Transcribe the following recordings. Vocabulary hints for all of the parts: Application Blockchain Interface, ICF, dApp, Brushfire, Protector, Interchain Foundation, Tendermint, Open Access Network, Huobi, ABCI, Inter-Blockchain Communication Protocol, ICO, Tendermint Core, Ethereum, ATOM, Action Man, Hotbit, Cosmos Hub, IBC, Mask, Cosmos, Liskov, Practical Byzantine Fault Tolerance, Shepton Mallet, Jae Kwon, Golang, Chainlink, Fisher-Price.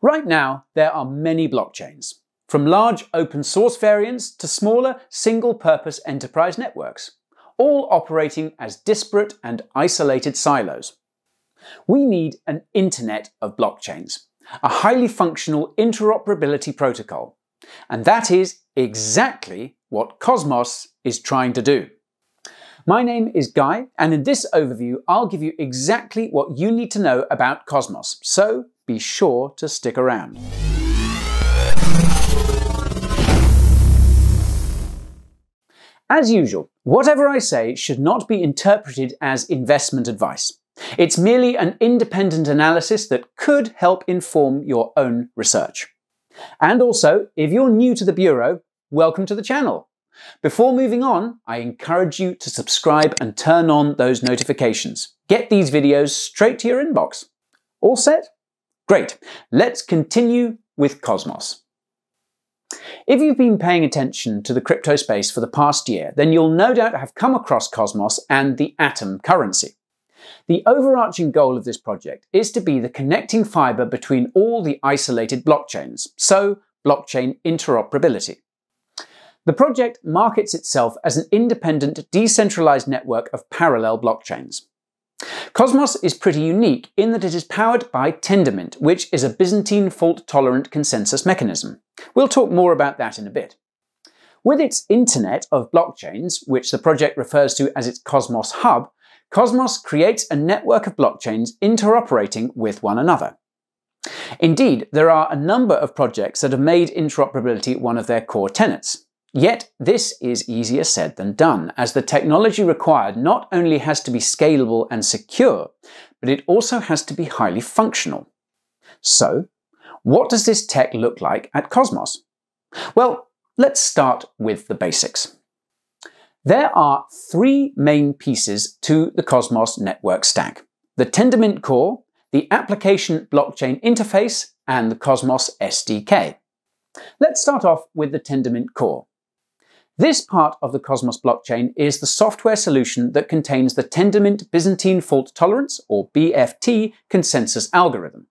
Right now, there are many blockchains, from large open source variants to smaller single-purpose enterprise networks, all operating as disparate and isolated silos. We need an internet of blockchains, a highly functional interoperability protocol. And that is exactly what Cosmos is trying to do. My name is Guy, and in this overview, I'll give you exactly what you need to know about Cosmos, so be sure to stick around. As usual, whatever I say should not be interpreted as investment advice. It's merely an independent analysis that could help inform your own research. And also, if you're new to the Bureau, welcome to the channel. Before moving on, I encourage you to subscribe and turn on those notifications. Get these videos straight to your inbox. All set? Great. Let's continue with Cosmos. If you've been paying attention to the crypto space for the past year, then you'll no doubt have come across Cosmos and the ATOM currency. The overarching goal of this project is to be the connecting fiber between all the isolated blockchains, so blockchain interoperability. The project markets itself as an independent, decentralized network of parallel blockchains. Cosmos is pretty unique in that it is powered by Tendermint, which is a Byzantine fault-tolerant consensus mechanism. We'll talk more about that in a bit. With its internet of blockchains, which the project refers to as its Cosmos Hub, Cosmos creates a network of blockchains interoperating with one another. Indeed, there are a number of projects that have made interoperability one of their core tenets. Yet, this is easier said than done, as the technology required not only has to be scalable and secure, but it also has to be highly functional. So, what does this tech look like at Cosmos? Well, let's start with the basics. There are three main pieces to the Cosmos network stack: the Tendermint Core, the Application Blockchain Interface, and the Cosmos SDK. Let's start off with the Tendermint Core. This part of the Cosmos blockchain is the software solution that contains the Tendermint Byzantine Fault Tolerance, or BFT, consensus algorithm.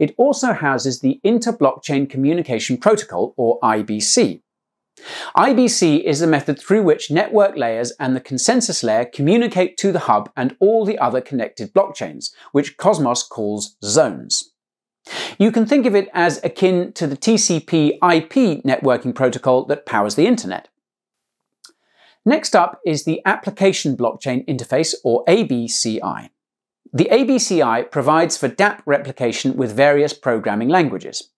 It also houses the Inter-Blockchain Communication Protocol, or IBC. IBC is the method through which network layers and the consensus layer communicate to the hub and all the other connected blockchains, which Cosmos calls zones. You can think of it as akin to the TCP/IP networking protocol that powers the internet. Next up is the Application Blockchain Interface, or ABCI. The ABCI provides for dApp replication with various programming languages.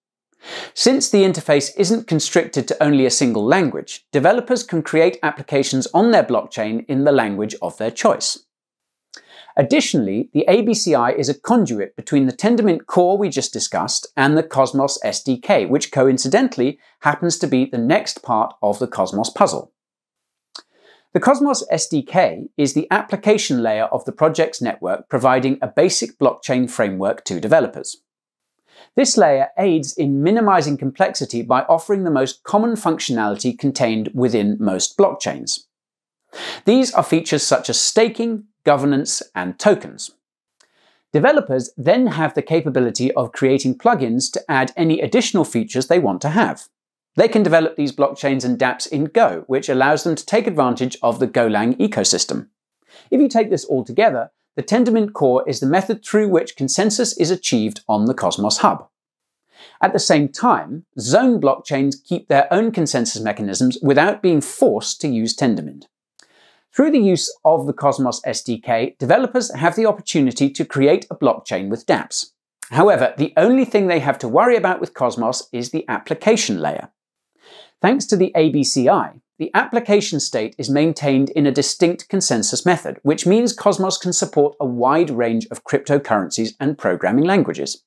Since the interface isn't constricted to only a single language, developers can create applications on their blockchain in the language of their choice. Additionally, the ABCI is a conduit between the Tendermint Core we just discussed and the Cosmos SDK, which coincidentally happens to be the next part of the Cosmos puzzle. The Cosmos SDK is the application layer of the project's network, providing a basic blockchain framework to developers. This layer aids in minimizing complexity by offering the most common functionality contained within most blockchains. These are features such as staking, governance, and tokens. Developers then have the capability of creating plugins to add any additional features they want to have. They can develop these blockchains and dApps in Go, which allows them to take advantage of the Golang ecosystem. If you take this all together, the Tendermint Core is the method through which consensus is achieved on the Cosmos Hub. At the same time, zone blockchains keep their own consensus mechanisms without being forced to use Tendermint. Through the use of the Cosmos SDK, developers have the opportunity to create a blockchain with dApps. However, the only thing they have to worry about with Cosmos is the application layer. Thanks to the ABCI, the application state is maintained in a distinct consensus method, which means Cosmos can support a wide range of cryptocurrencies and programming languages.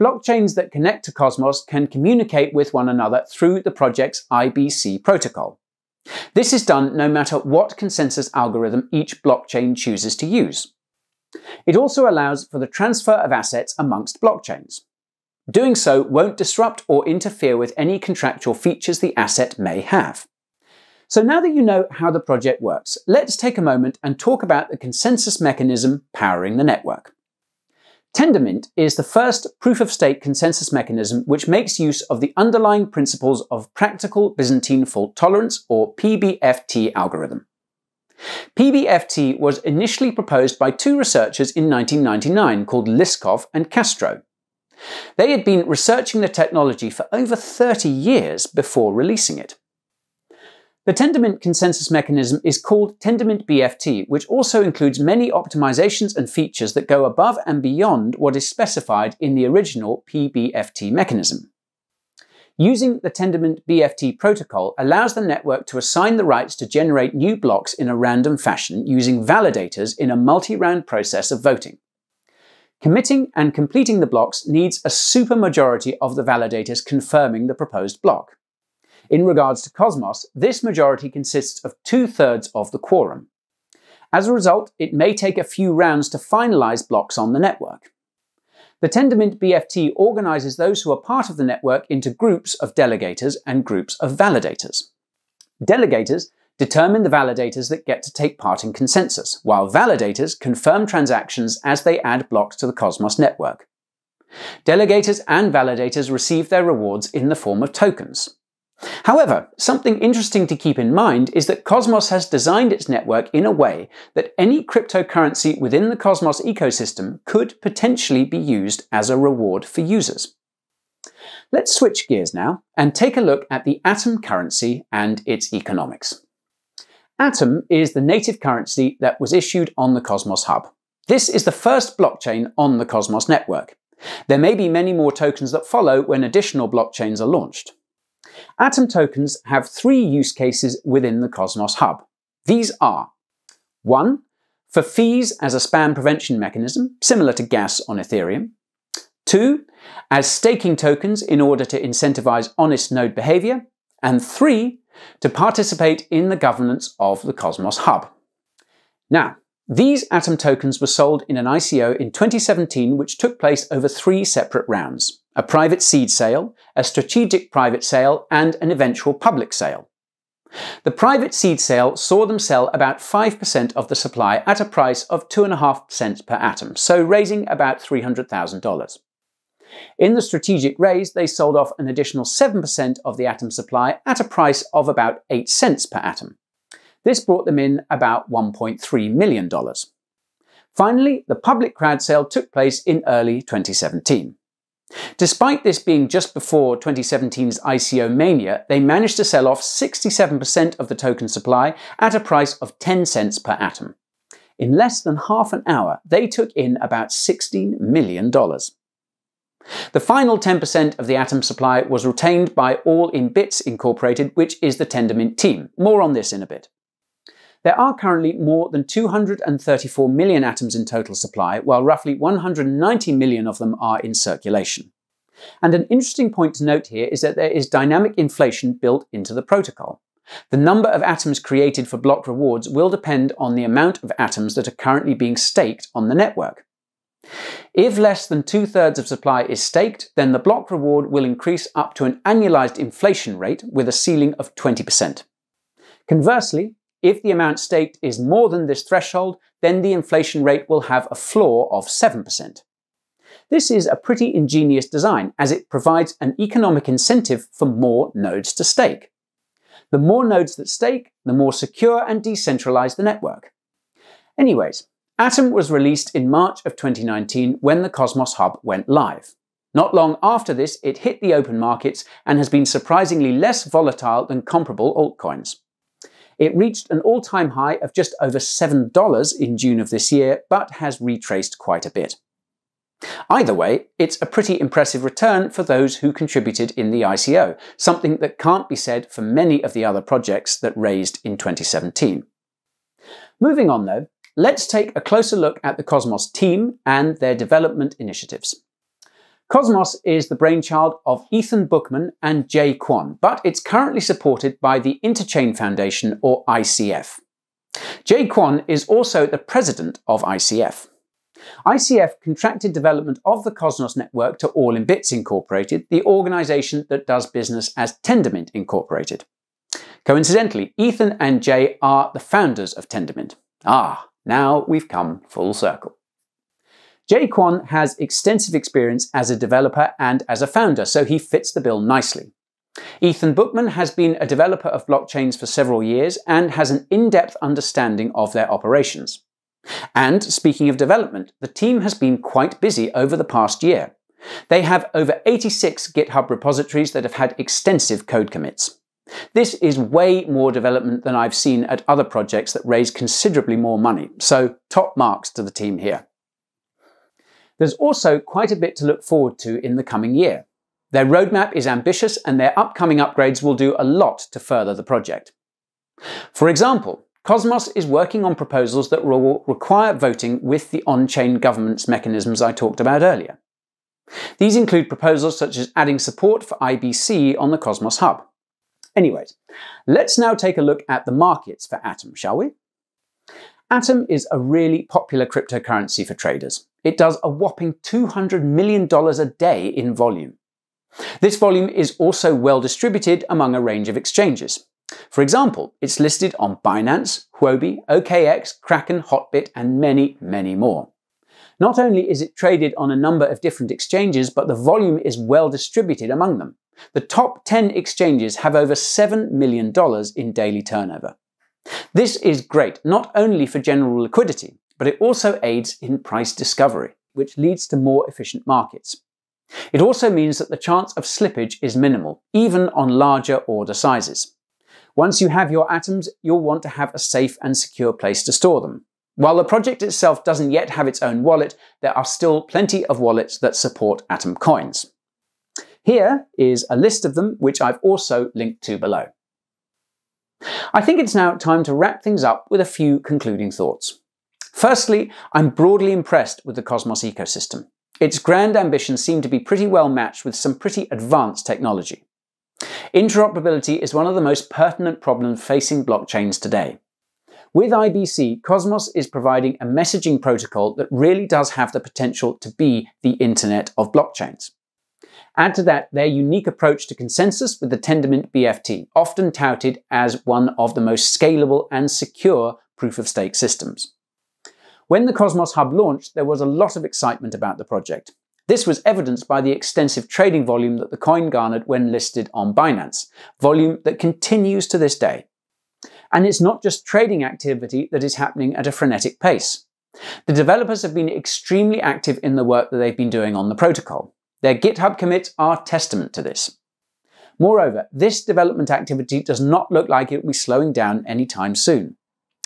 Blockchains that connect to Cosmos can communicate with one another through the project's IBC protocol. This is done no matter what consensus algorithm each blockchain chooses to use. It also allows for the transfer of assets amongst blockchains. Doing so won't disrupt or interfere with any contractual features the asset may have. So now that you know how the project works, let's take a moment and talk about the consensus mechanism powering the network. Tendermint is the first proof-of-stake consensus mechanism which makes use of the underlying principles of Practical Byzantine Fault Tolerance, or PBFT algorithm. PBFT was initially proposed by two researchers in 1999 called Liskov and Castro. They had been researching the technology for over 30 years before releasing it. The Tendermint consensus mechanism is called Tendermint BFT, which also includes many optimizations and features that go above and beyond what is specified in the original PBFT mechanism. Using the Tendermint BFT protocol allows the network to assign the rights to generate new blocks in a random fashion using validators in a multi-round process of voting. Committing and completing the blocks needs a supermajority of the validators confirming the proposed block. In regards to Cosmos, this majority consists of 2/3 of the quorum. As a result, it may take a few rounds to finalize blocks on the network. The Tendermint BFT organizes those who are part of the network into groups of delegators and groups of validators. Delegators determine the validators that get to take part in consensus, while validators confirm transactions as they add blocks to the Cosmos network. Delegators and validators receive their rewards in the form of tokens. However, something interesting to keep in mind is that Cosmos has designed its network in a way that any cryptocurrency within the Cosmos ecosystem could potentially be used as a reward for users. Let's switch gears now and take a look at the ATOM currency and its economics. ATOM is the native currency that was issued on the Cosmos Hub. This is the first blockchain on the Cosmos network. There may be many more tokens that follow when additional blockchains are launched. ATOM tokens have three use cases within the Cosmos Hub. These are 1. For fees as a spam prevention mechanism, similar to gas on Ethereum. 2. As staking tokens in order to incentivize honest node behavior. And 3. To participate in the governance of the Cosmos Hub. Now, these ATOM tokens were sold in an ICO in 2017 which took place over 3 separate rounds: a private seed sale, a strategic private sale, and an eventual public sale. The private seed sale saw them sell about 5% of the supply at a price of 2.5 cents per ATOM, so raising about $300,000. In the strategic raise, they sold off an additional 7% of the ATOM supply at a price of about 8 cents per ATOM. This brought them in about $1.3 million. Finally, the public crowd sale took place in early 2017. Despite this being just before 2017's ICO mania, they managed to sell off 67% of the token supply at a price of 10 cents per ATOM. In less than half an hour, they took in about $16 million. The final 10% of the ATOM supply was retained by All in Bits Incorporated, which is the Tendermint team. More on this in a bit. There are currently more than 234 million atoms in total supply, while roughly 190 million of them are in circulation. And an interesting point to note here is that there is dynamic inflation built into the protocol. The number of atoms created for block rewards will depend on the amount of atoms that are currently being staked on the network. If less than 2/3 of supply is staked, then the block reward will increase up to an annualized inflation rate with a ceiling of 20%. Conversely, if the amount staked is more than this threshold, then the inflation rate will have a floor of 7%. This is a pretty ingenious design, as it provides an economic incentive for more nodes to stake. The more nodes that stake, the more secure and decentralized the network. Anyways, ATOM was released in March of 2019 when the Cosmos Hub went live. Not long after this, it hit the open markets and has been surprisingly less volatile than comparable altcoins. It reached an all-time high of just over $7 in June of this year, but has retraced quite a bit. Either way, it's a pretty impressive return for those who contributed in the ICO, something that can't be said for many of the other projects that raised in 2017. Moving on though, let's take a closer look at the Cosmos team and their development initiatives. Cosmos is the brainchild of Ethan Buchman and Jae Kwon, but it's currently supported by the Interchain Foundation, or ICF. Jae Kwon is also the president of ICF. ICF contracted development of the Cosmos network to All in Bits Incorporated, the organization that does business as Tendermint Incorporated. Coincidentally, Ethan and Jae are the founders of Tendermint. Ah, now we've come full circle. Jae Kwon has extensive experience as a developer and as a founder, so he fits the bill nicely. Ethan Buchman has been a developer of blockchains for several years and has an in-depth understanding of their operations. And speaking of development, the team has been quite busy over the past year. They have over 86 GitHub repositories that have had extensive code commits. This is way more development than I've seen at other projects that raise considerably more money, so top marks to the team here. There's also quite a bit to look forward to in the coming year. Their roadmap is ambitious and their upcoming upgrades will do a lot to further the project. For example, Cosmos is working on proposals that will require voting with the on-chain governance mechanisms I talked about earlier. These include proposals such as adding support for IBC on the Cosmos Hub. Anyways, let's now take a look at the markets for ATOM, shall we? ATOM is a really popular cryptocurrency for traders. It does a whopping $200 million a day in volume. This volume is also well distributed among a range of exchanges. For example, it's listed on Binance, Huobi, OKX, Kraken, Hotbit, and many, many more. Not only is it traded on a number of different exchanges, but the volume is well distributed among them. The top 10 exchanges have over $7 million in daily turnover. This is great, not only for general liquidity, but it also aids in price discovery, which leads to more efficient markets. It also means that the chance of slippage is minimal, even on larger order sizes. Once you have your atoms, you'll want to have a safe and secure place to store them. While the project itself doesn't yet have its own wallet, there are still plenty of wallets that support atom coins. Here is a list of them, which I've also linked to below. I think it's now time to wrap things up with a few concluding thoughts. Firstly, I'm broadly impressed with the Cosmos ecosystem. Its grand ambitions seem to be pretty well matched with some pretty advanced technology. Interoperability is one of the most pertinent problems facing blockchains today. With IBC, Cosmos is providing a messaging protocol that really does have the potential to be the internet of blockchains. Add to that their unique approach to consensus with the Tendermint BFT, often touted as one of the most scalable and secure proof-of-stake systems. When the Cosmos Hub launched, there was a lot of excitement about the project. This was evidenced by the extensive trading volume that the coin garnered when listed on Binance, volume that continues to this day. And it's not just trading activity that is happening at a frenetic pace. The developers have been extremely active in the work that they've been doing on the protocol. Their GitHub commits are testament to this. Moreover, this development activity does not look like it will be slowing down anytime soon.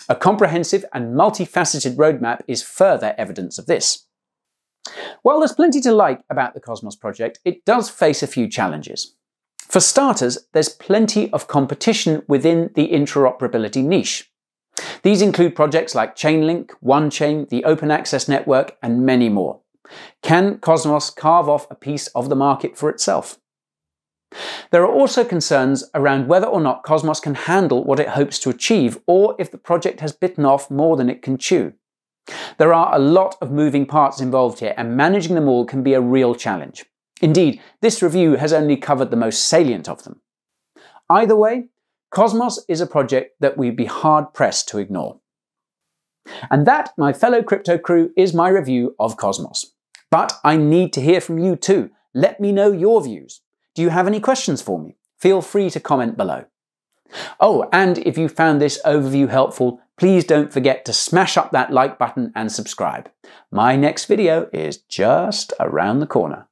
A comprehensive and multifaceted roadmap is further evidence of this. While there's plenty to like about the Cosmos project, it does face a few challenges. For starters, there's plenty of competition within the interoperability niche. These include projects like Chainlink, OneChain, the Open Access Network, and many more. Can Cosmos carve off a piece of the market for itself? There are also concerns around whether or not Cosmos can handle what it hopes to achieve, or if the project has bitten off more than it can chew. There are a lot of moving parts involved here, and managing them all can be a real challenge. Indeed, this review has only covered the most salient of them. Either way, Cosmos is a project that we'd be hard-pressed to ignore. And that, my fellow crypto crew, is my review of Cosmos. But I need to hear from you too. Let me know your views. Do you have any questions for me? Feel free to comment below. Oh, and if you found this overview helpful, please don't forget to smash up that like button and subscribe. My next video is just around the corner.